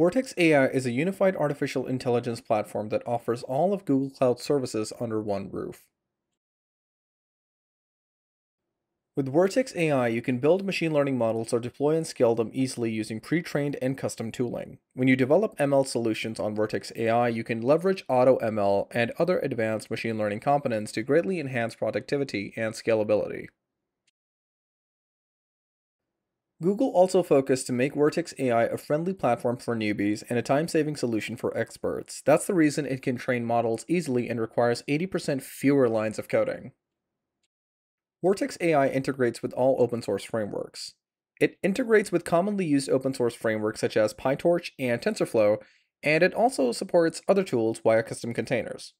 Vertex AI is a unified artificial intelligence platform that offers all of Google Cloud services under one roof. With Vertex AI, you can build machine learning models or deploy and scale them easily using pre-trained and custom tooling. When you develop ML solutions on Vertex AI, you can leverage AutoML and other advanced machine learning components to greatly enhance productivity and scalability. Google also focused to make Vertex AI a friendly platform for newbies and a time-saving solution for experts. That's the reason it can train models easily and requires 80% fewer lines of coding. Vertex AI integrates with all open source frameworks. It integrates with commonly used open source frameworks such as PyTorch and TensorFlow, and it also supports other tools via custom containers.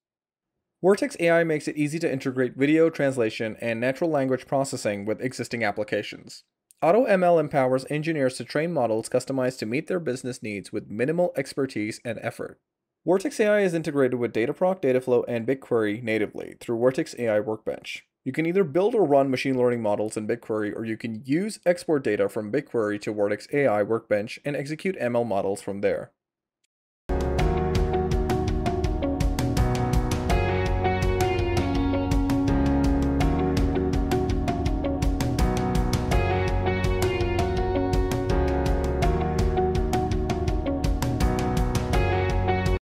Vertex AI makes it easy to integrate video translation and natural language processing with existing applications. AutoML empowers engineers to train models customized to meet their business needs with minimal expertise and effort. Vertex AI is integrated with Dataproc, Dataflow, and BigQuery natively through Vertex AI Workbench. You can either build or run machine learning models in BigQuery, or you can use export data from BigQuery to Vertex AI Workbench and execute ML models from there.